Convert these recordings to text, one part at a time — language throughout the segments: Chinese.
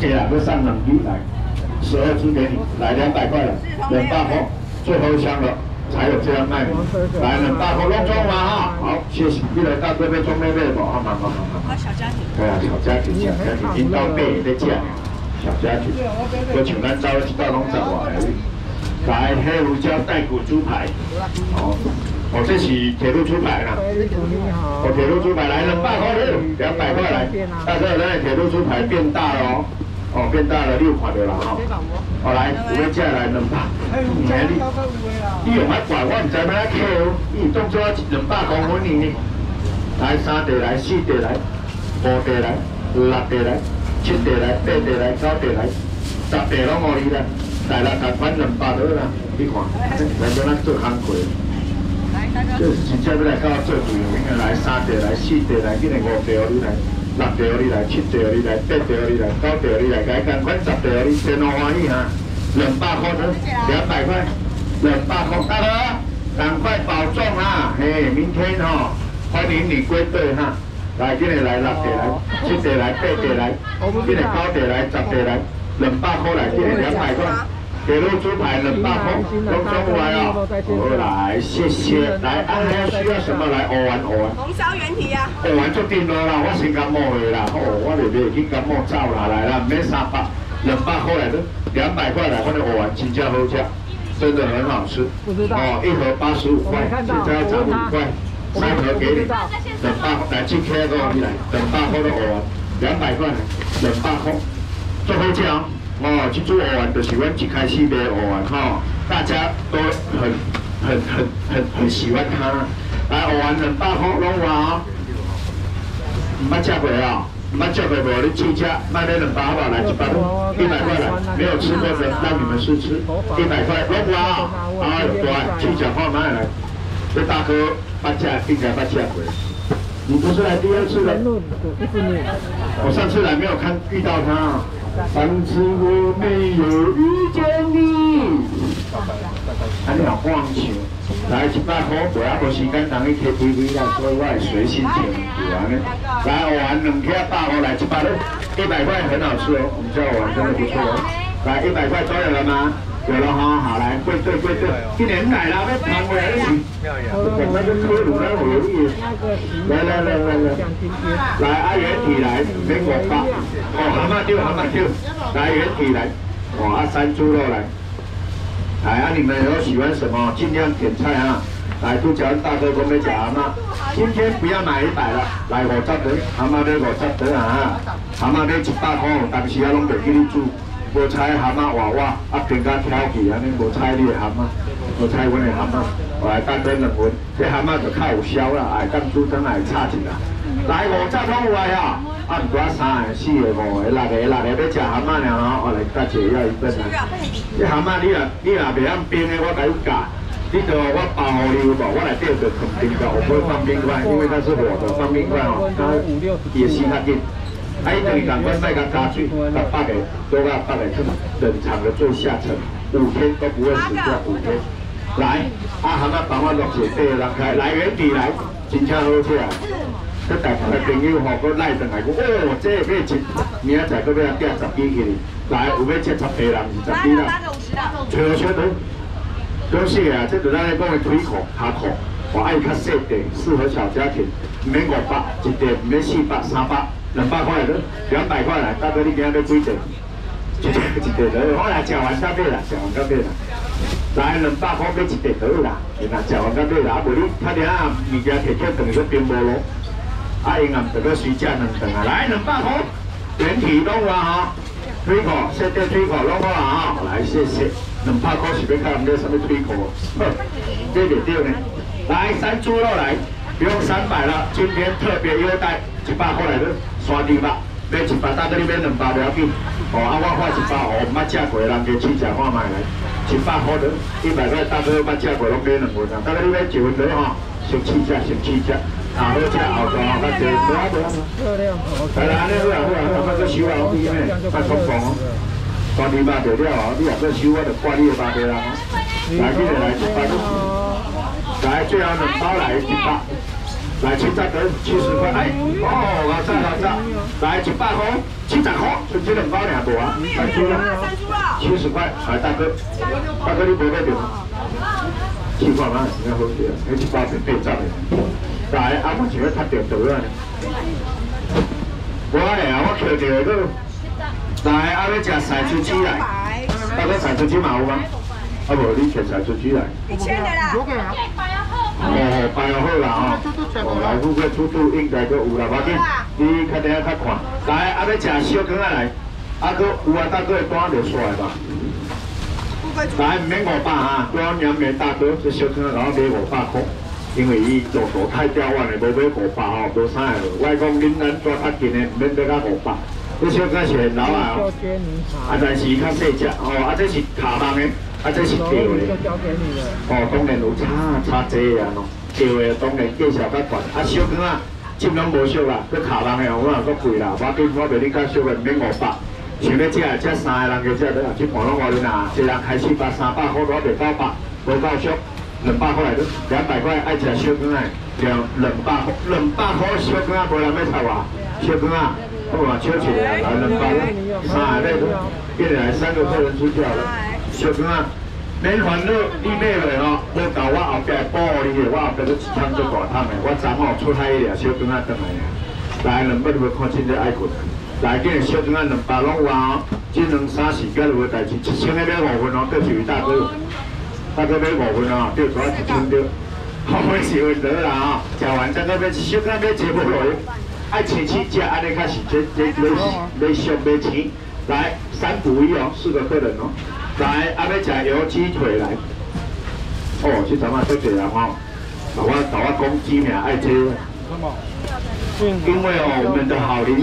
这两个上场牛奶，12只给你，来200块了，冷大货，最后一箱了，才有这样卖。来冷大货弄中了啊！好，谢谢，一来大哥妹、中妹妹不？好嘛好嘛好嘛。小家庭。对啊，小家庭，小家庭，听到妹在讲，小家庭。我请咱招一大龙掌碗而已。来黑胡椒带骨猪排，哦，我这是铁路猪排啦，我铁路猪排来了200块了，200块来，大哥，咱的铁路猪排变大了哦，哦变大了6款了啦哈，哦来，我们接下来200，你用那管我唔知咩啦扣，你当作200公分呢？来3地来4地来5地来6地来7地来8地来9地来10地拢我哩啦。 来啦，台湾200多啦，你看，来叫咱做行规，这是真正要来到做队员，应该来3地来4地来，今日5地哦你来，6地哦你来，7地哦你来，8地哦你来，9地哦你来，该干款10地哦你，真好欢喜哈，200块呢，200块，200块大哥，赶快保重啊，嘿，明天哦，欢迎你归队哈，来今日来6地来，7地来，8地来，今日9地来，10地来，200块来，今日200块。 铁路猪排200块，龙中午来啊！我来，谢谢。来，啊，还要需要什么来？蚵丸。红烧原蹄啊！蚵丸就定落啦，我先感冒去啦。哦，我袂袂去感冒走啦，来啦，免300，200块来的，200块来，我的蚵丸真正好吃，真的很好吃。哦，1盒85块，现在涨5块，3盒给你。200块来，去开个你来，200块的蚵丸，200块来，200块，做好吃哦。 哦，去做蚵丸就是阮一开始卖蚵丸吼，大家都很喜欢它。来蚵丸200块拢有啊，唔捌吃过啊，唔捌吃过无？你去吃，卖那200吧，来100块来，没有吃过的让你们试吃，100块拢有啊，啊有多爱去吃看卖来。这大哥捌吃，应该捌吃过。你不是来第2次了？我上次来没有看遇到他啊。 上次我没有遇见你，啊，你好放松，来100块，我也无时间同你开微微啦，所以我会随心情就安尼。来我玩200块，来100块，100块很好吃哦，我们家我玩真的不错哦。来100块左右了吗？有了哈，好来，跪对跪对，今年来啦，要盘回来一起。我那个科鲁那个有意，来阿元体来，别我发。 哦，蛤蟆丢，蛤蟆丢，来原体来，哇，山猪肉来，来啊！你们有喜欢什么？尽量点菜啊！来，都讲大哥都没讲蛤蟆，今天不要买100了，来50块，蛤蟆买50块啊！蛤蟆买100块，但是啊拢袂记你煮，无采蛤蟆娃娃，啊变甲挑起安尼，无采你的蛤蟆，无采阮的蛤蟆，来大哥两份，这蛤蟆就较有销啦，哎，当初真来差一啦，来50拢有啊！ 啊，唔管3个、4个、5个、6个要食蛤蟆了吼，我来加一个要1份啊。这蛤蟆你若袂晓冰的，我甲你教。你着我包好你有无？我内底着放冰块，我不会放冰块，因为它是火的，放冰块吼，它也吸它进。啊，伊等于赶快卖个加水，把8个多个8个去冷藏的最下层，5天都不会死掉，5天。来，啊蛤蟆把我落水底拉开，来原地来，真正好吃啊！ 佮大部分朋友吼，佮来上来讲，哦，这买一，明仔载佮要订10支去，来有要切10个啦，20支啦，最好小腿，恭喜啊！这对咱来讲的腿裤、下裤，我爱较细块，适合小家庭，唔免500，1地唔免400、300、200块来，200块来，大哥你今仔要几地？一地来，我来吃完再买啦，吃完再买啦。来200块买1地倒去啦，然后吃完再买啦，啊，无你较定啊物件摕起等于说变无咯。 啊，因啊，这个水饺2份啊，来200块，全体拢啊哈，水果，现在水果拢好啊哈，来谢谢，200块是要看没什么水果，对不对呢？来山猪肉来，不用300了，今天特别优待，100块来的，山猪肉，买100大哥你买2包不要紧，哦啊我发1包，我唔捌吃过，人家去吃看卖来，100块的，100块大哥捌吃过，拢买2份啊，大哥你买1份得哈，先试吃先试吃。 啊，好吃好食，我最多多。来啦，你好啦好啦，咱们去收啊，我咩？快冲放哦！挂你巴袋了哦，你若要收，我就挂你的巴袋啦。来，今日来100块，来最后2包来100，来七十条70块，哎，哦，好赞，来100块，70块，剩几两包两多啊？三叔了，70块，来大哥，大哥你别别别，7块嘛，你好些，你7块是对账的，来阿母想要拍条图啊，我呀我看到个，来阿要吃三叔鸡来，大哥三叔鸡嘛有吗？啊无你吃三叔鸡来，1000的啦。 哦，摆好啦哦，来，副个猪肚应该都有啦，我见你较等下较看。来，啊要食小卷啊来，啊搁有啊大哥的单就出来吧。来，唔免500哈，我娘面大哥这小卷啊，然后买500块，因为伊动作太刁弯嘞，无买500哦，无啥个。我讲恁咱抓较近嘞，唔免买到500。这小卷是老啊，啊但是伊较细只哦，啊这是卡棒的。 啊，这是對的，哦，當然有差濟啊，喏，對的當然介紹較懸，啊，小卷啊，儘量無俗啦，佮客人誒，我啊佮貴啦，我對我袂哩較俗誒，免500，想要食食三個人嘅食咧，去盤攏我哩啦，一人開400、300塊，我袂到百，無夠俗，200塊來得，200塊愛食小卷誒，就200塊，200塊小卷啊，無人要插我，小卷啊，好啊，小錢啊，來200，三個來得，一人3個客人出去了。 小哥啊，免烦恼，你买落吼，要到我后壁补你个，我后壁都一趟做大趟个，我昨下出海了，小哥啊转来来两百块看真个爱困，来今日小哥啊200拢有啊，即2、3、4个有个代志，1000个买5份哦，搁一位大哥，大哥买5份哦，对主要1千对，好买10份得啦吼，食完再搁买小哥啊买1份落去，爱请请食，安尼较是这买钱，来3补1哦，4个客人哦。 来，阿要食油鸡腿来。哦，这阵啊，足侪人哦，把我公鸡名爱吃。因为哦，我们的好邻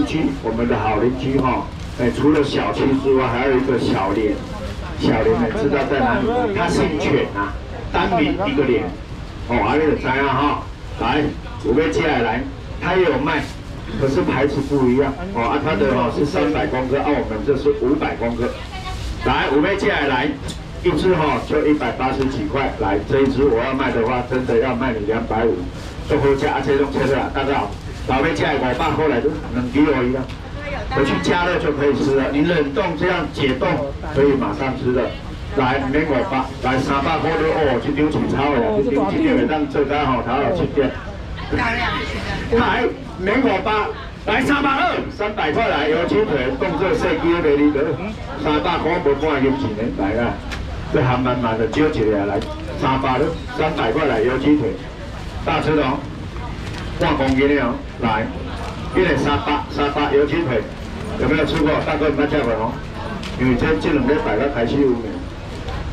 居，哈，哎，除了小七之外，还有一个小莲。小莲你知道在哪里吗？它姓犬啊，单名一个莲。哦，阿你就知啊哈。来，我要接下来，它也有卖，可是牌子不一样。哦，啊，它的哦是300公克，啊，我们这是500公克。 来，我们接下来一只哈、就180几块。来，这一只我要卖的话，真的要卖你250。做回家这种车子啊，大家好。老妹家500块来，2kg一样，回去加热就可以吃了。你冷冻这样解冻，可以马上吃的。来，500，来300块的哦，去丢纸钞了，去丢几两当做单好，他要去点。漂亮。来，500。 来320，300块来，有鸡腿，动作设计袂哩得，300块无半斤钱嘞，来啦，这含慢慢的少一下来，300了，300块来有鸡腿，大吃的哦，半公斤的哦，来，一人300有鸡腿，有没有吃过？大哥有没吃过哦？因为这2礼拜才开始有呢，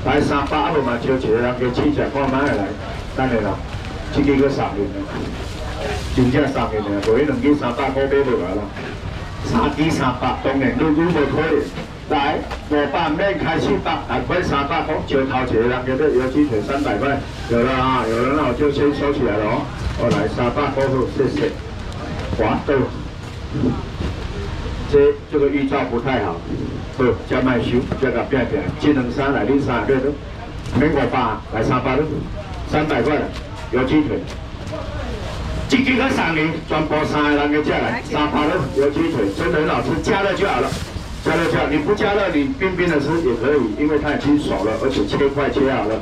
来300嘛少一下，给试下看卖来，等下啦，这个3斤嘞。 真正3斤尔，无伊2斤300块买袂完啦。3斤300，当然愈无可能。来500免开400，来买300块，就头一个人叫做有鸡腿300块，有了啊，有了那我就先收起来了哦。我来300块后，谢谢。哇，对，这个预兆不太好，好，加卖收，加甲变变，1、2、3来，你3对了，免500来300了，300块了，有鸡腿。 一斤跟3斤，全部3个人的价来，300了，有鸡腿，真的很好吃，加热就好了，加热就好，你不加热，你冰冰的吃也可以，因为它已经熟了，而且切块切好了。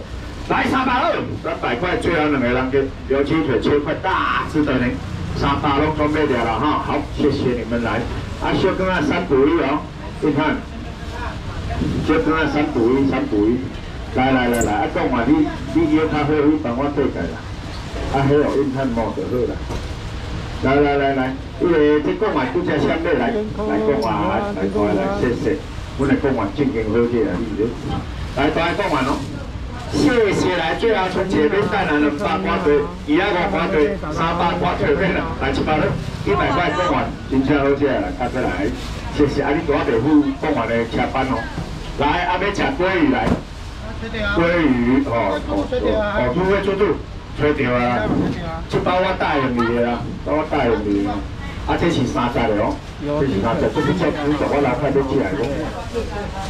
来320，300块，最好2个人的有鸡腿切块大只的呢，300拢准备掉了哈，好，谢谢你们来。啊，小哥啊，3补1哦，你看，小哥啊，3补1，来，啊，讲话你约他去帮我对改啦。 啊，迄哦，用趁毛就好啦。来，因为这讲完，拄只相对来讲完，来，谢谢。阮来讲完，正经好些啦，对不对？来，大家讲完咯。谢谢来，最后春节要带来200块，250块，300块退费啦，来100了，100块讲完，真正好些啦，大家来，谢谢。啊，你拄仔就付讲完的车班哦。来，啊，要吃鲑鱼来，鲑鱼哦，猪。 吹到啊！这包我带用你个啊，包我带用你个。啊，这是30个哦，这是30，这是70，我来快点起来讲。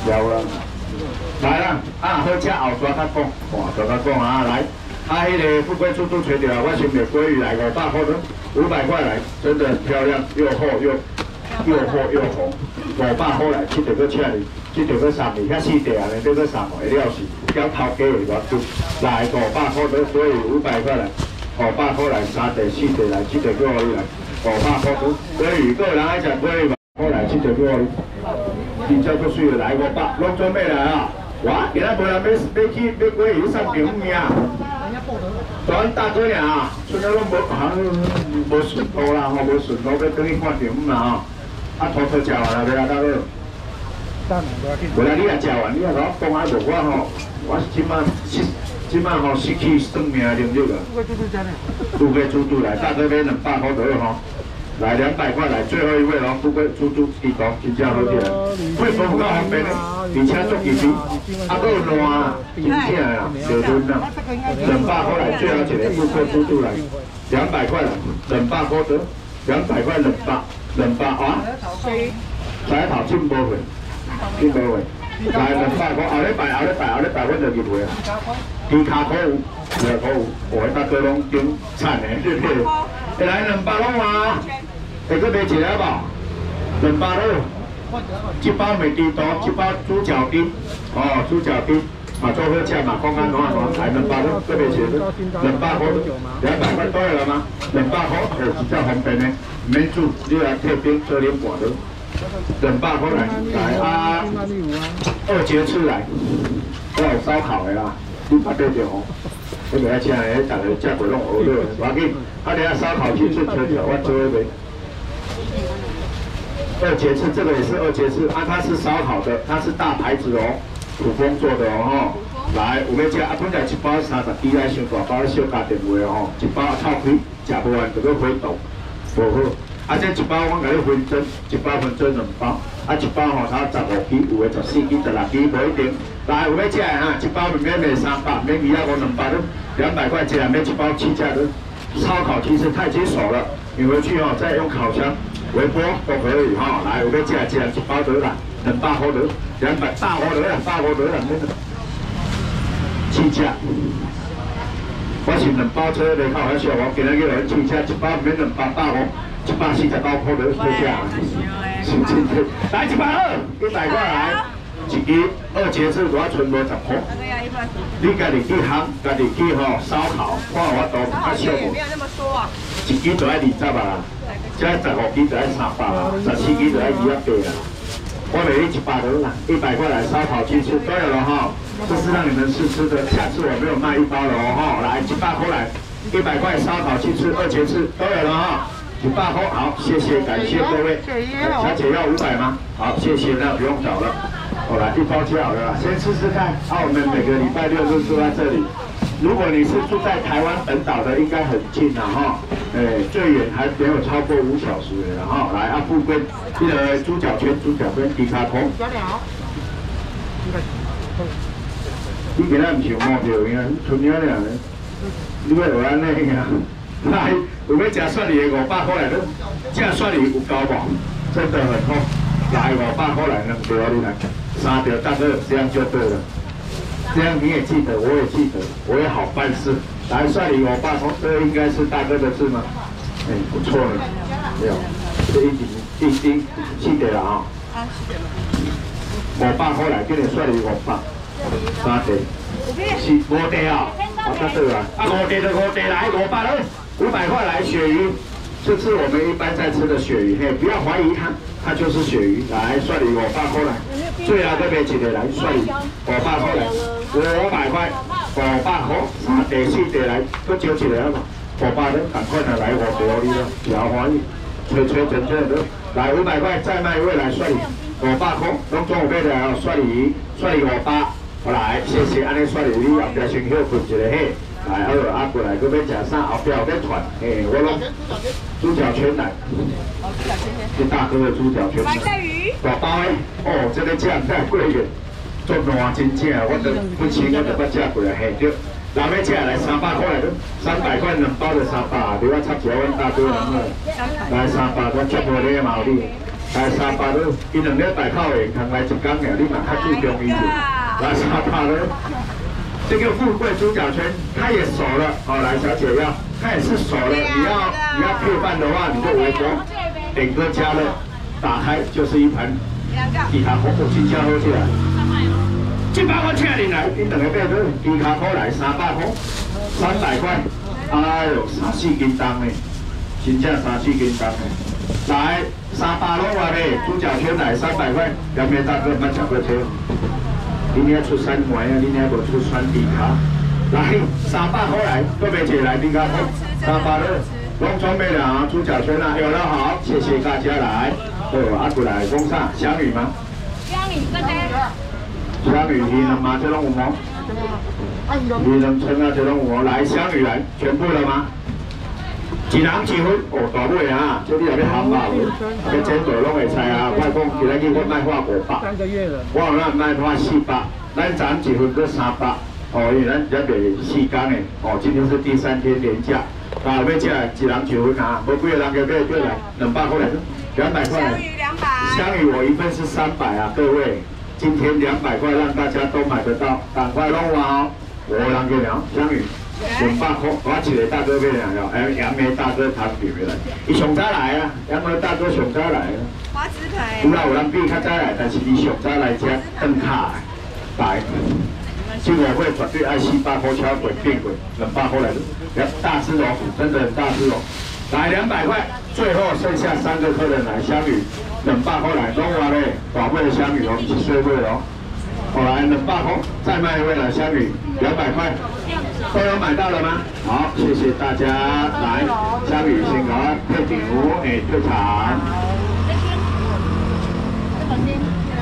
了啦，来啦，啊好吃后抓他讲，哇抓他讲啊来，他迄个富贵猪肚垂钓，我先买鲑鱼来500块的，500块来，真的很漂亮，又厚又红，500块来，这条搁请你，这条搁送你，遐四条安尼，这搁送我，了是，交头家会偌久，来500块的，所以500块来，500块来，3条4条来，这条搁你来，500块的，鲑鱼，个人爱食鲑鱼嘛，我来这条搁你，真正够水的来500，拢准备来啊！ 我今仔无人买鲑鱼送朋友啊！全大哥俩，剩了拢无顺路啦，吼无顺路要等去看朋友啦吼。啊，偷偷食完啦，袂啦，大哥。袂啦，你也食完，你也甲我讲啊，无我吼，我即摆吼失去算命能力了。富贵猪肚来，大哥买200块左右吼。 来200块来，最后一位哦，富贵猪肚鸡公，真正好食，贵方够方便嘞，而且足健康，啊，够烂啊，真正啊，对不对？200块来，最后一个富贵猪肚来，200块来，200块得，200块200啊，再头进无回，来200块，后礼拜我就入会啊，猪脚骨有，肉骨有，我大哥拢顶产的，对不对？会来200拢嘛？ 会去买一个吧，200块，一包麦地豆，一包猪脚丁，哦，猪脚丁，啊，做好吃嘛，刚刚讲来200块，去买一个，200块，200块够了吗？200块，比较方便呢，免煮，你来退冰做点拌的，200块来啊，二节吃来，我有烧烤的啦，你别对着哦。 你袂晓请个，迄逐个食过拢好了。要紧，啊，你啊烧烤去吃吃，我做一个。二节翅这个也是二节翅，啊，它是烧烤的，它是大牌子哦，土风做的哦。来，有要吃啊，本来一包30几来，上大包小家电话哦，一包臭屁，食不完就去回档，无好。啊，这一包我甲你分装，一包分装2包，啊，一包吼它15支，有诶14支、16支，无一定。 来，有要吃的哈，一包免300，免鱼啊我200都200块钱，免一包起价的。烧烤其实太棘手了，你回去哦再用烤箱微波都可以哈、哦。来，有要吃的，一包得了，200块得，200大块得了，大块得了，那个起价。我是2包车的，开玩笑，我今日叫人起价，一包免200大块，149块得起价，是不是？来120，100块来。 一支二节翅，我剩无10块。你家己去烘，家己去吼烧烤，看我多较少无？一支就要20啊，再15支就要300啊，14支就要200啊。我每一100多啦，100块来烧烤鸡翅，对了哈，这是让你们试吃的，下次我没有卖1包了哦，来100块来，100块烧烤鸡翅，二节翅，对了哈。 100块，好，谢谢，感谢各位。小姐要500吗？好，谢谢，那不用找了。好了，1包就好了，先试试看。啊，我们每个礼拜六都住在这里。如果你是住在台湾本岛的，应该很近了哈。最远还没有超过5小时了哈。来，阿富跟这个猪脚圈、猪脚跟低卡空。你今仔唔想摸着呀？剩了了，你要有安尼呀？ 来，有要吃蒜泥的500块来了，这蒜泥有高吗？真的很好，来500块来了，对啊，你来，3条大哥，这样就对了，这样你也记得，我也记得，我也好办事。来，蒜泥500块，这应该是大哥的字吗？哎，不错了，没有，这一定记得了啊、500块来，这里蒜泥500，3条，是5条啊，啊，对了，啊5条来500了。 500块来鳕鱼，这是我们一般在吃的鳕鱼，嘿，不要怀疑它，它就是鳕鱼。来，蒜泥500块来，最好这边几条来蒜泥500块来，500块，500块，3条4条来，搁少一个嘛，500的，赶快的来5条哩了，不要怀疑，吹整的，来500块再卖一位来蒜泥500块，拢中午买的哦，蒜泥500，好来，谢谢，安尼蒜泥你后边先休困一下嘿。 来，好，阿过来，佮要食啥？后壁有咧团，嘿，我拢猪脚圈来，这大哥的猪脚圈来，大包的，哦，这个食太过瘾，做烂真正，我都本身我都捌食过来，嘿对。人要食来300块来，300块2包就300，对我插起阮大哥人个，来300，我接无咧毛哩，来300了，伊2礼拜口闲，通来1天尔，你嘛较注重伊，来300了。 300这个富贵猪脚拳他也熟了，好来小姐要，他也是熟了，你要配饭的话你就微波，点个加热，打开就是一盘，其他火锅真正好吃啊！这把我请你来，你两个买对，猪脚骨来300块，300块，哎呦3、4斤重嘞，真正3、4斤重嘞。 来300块嘞，猪脚圈来300块，两边大哥买2个车。你娘出三块啊，你娘无出三皮卡。来300块来，各位姐来皮卡看，300块，拢准备了啊，猪脚圈啊，有了好，谢谢大家来。哦，阿古来公上香芋吗？香芋在哪？香芋你能吗？这拢有吗？你能称啊？这拢有来香芋来，全部了吗？ 一人一份，哦，大尾啊！这你也要喊吧，这钱袋拢会使啊。我讲今仔日我卖花500，我有那卖花400，咱咱一份搁300，哦，因为咱咱就是4天的，哦，今天是第3天连假，啊，要吃一人一份啊，无几个人要买对来，200块来，200块。香芋200，香芋我一份是300啊，各位，今天200块让大家都买得到，赶快弄完哦，我让给了香芋。 200块，我一个大哥买两条，还有杨梅大哥糖饼来，伊上早来啊，杨梅大哥上早来啊。花枝腿。有啦，有人比较早来，但是伊上早来吃顿卡来。这个会绝对爱400块超过变过，200块来的，大只哦，真的很大只哦。来200块，最后剩下3个客人来香芋，200块来，中华嘞，宝贝的香芋哦，是最贵哦。 好来，200块，再卖一位来香芋，200块，都有买到了吗？好，谢谢大家。来，香芋先搞退顶服，哎，退场。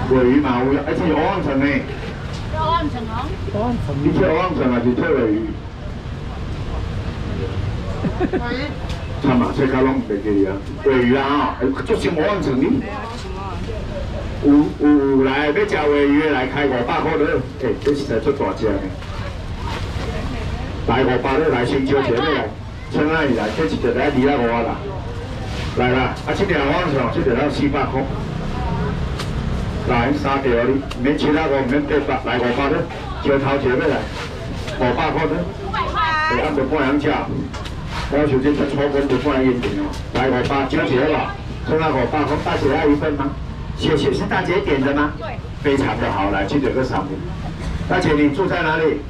鲔鱼嘛，有，而且有旺城呢。有旺城哦。旺城。你去旺城还是退鲔鱼？鲔鱼。他嘛，这家拢袂记得啊。鲔鱼啊，哦，就是无旺城呢。 有来要食鲔鱼的来开500块了，哎、欸，这是在做大只呢。来500了，来先招钱的来，请阿姨来，这一条来250啦，来啦，啊，这条往上，这条要400块。来3条哩，免700块，免800，来500了，招头钱的来，500块了。哎，俺就半样吃，我想这出初工就半样钱哦，来500招钱啦，请阿500块，大姐阿姨分吗？ 谢谢，是大姐点的吗？对，非常的好，来去点个赏你。大姐，你住在哪里？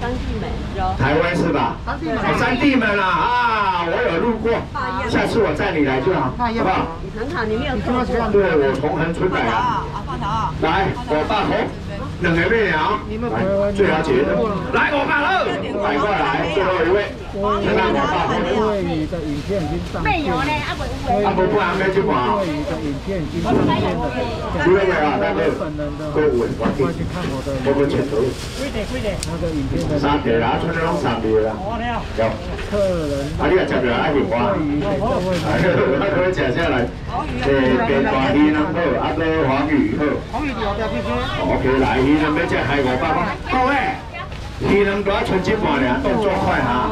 三地门。台湾是吧？三地门啊，啊，我有路过，下次我载你来就好，好不好？很好，你没有错。对，我从恒春来啊。来，500块，两个妹啊，来，最好姐的，来500喽，500块来，最后一位，再来500块。没有嘞，阿伯不安排去玩。 因为啊，那个购物环境，我们全都三条啦，全拢三条啦，有。啊，你啊吃着爱莲花，啊，可以吃下来，白带鱼啦好，啊个黄鱼好。OK， 来鱼啦，要吃海500块，各位，鱼能多存几盘俩，动作快哈。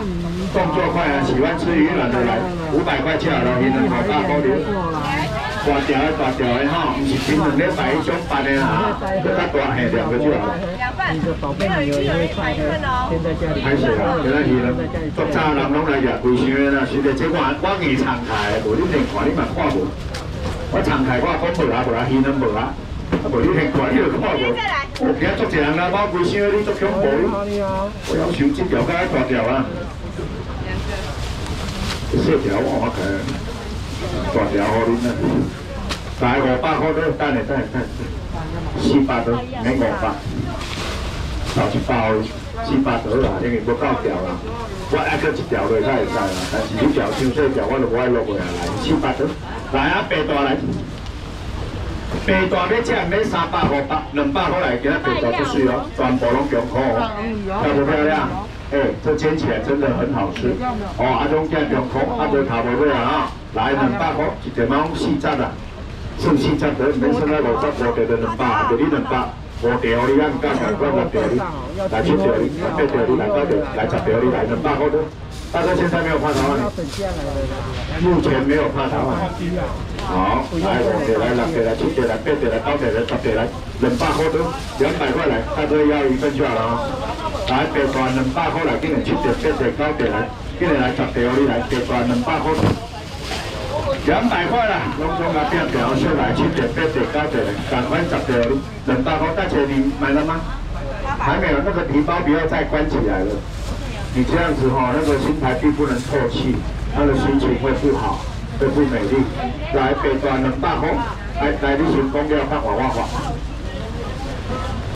动作快啊！喜欢吃鱼卵的来，500块吃了，鱼卵500块了。大条的哈，唔是平常咧摆一种办的啊，搁较大下两个就好。还是啊，原来鱼卵，足早人拢来食龟烧啦，是的，这我硬敞开，无你硬看你嘛看无。我敞开我讲无啦无啦，鱼卵无啦，啊无你硬看你就看无。我今足济人来包龟烧，你足恐怖。我要收这条较大条啊！ 这条我可能大条好哩呢，来500块都等下等，400都免500，少一包400多啦，因为不够条啦。我爱搁一条落才会使啦，但是你条伤细条，我就不爱落过来。400多，来啊，白带来，白带要吃免300、500、200块来，今仔白带不水哦，全部拢健康哦，漂不漂亮？ 哎，这煎起来真的很好吃哦！阿忠煎两块，阿伯头尾啊，来200块，一条毛4只啦，剩4只得，没剩那5只，我给的200，给你200，五条你敢唔敢？我十条你，来七条你，八条你，来九条，来十条你，来能大哥都，大哥现在没有怕他吗？目前没有怕他吗？好，来五条来，六条来，七条来，八条来，九条来，十条来，能大哥都200块来，大哥要一份就好了哦。来，别管能大哥来，今年七条、八条、九条来，今年来十条你来，别管能大哥都。 200块啦，拢从阿边条出来，7点、8点、9点，赶快10条，200块大姐你买了吗？还没有，那个皮包不要再关起来了。你这样子哈、哦，那个新台币不能透气，他的心情会不好，会不美丽。来，北端200块，来，你先讲了，看我。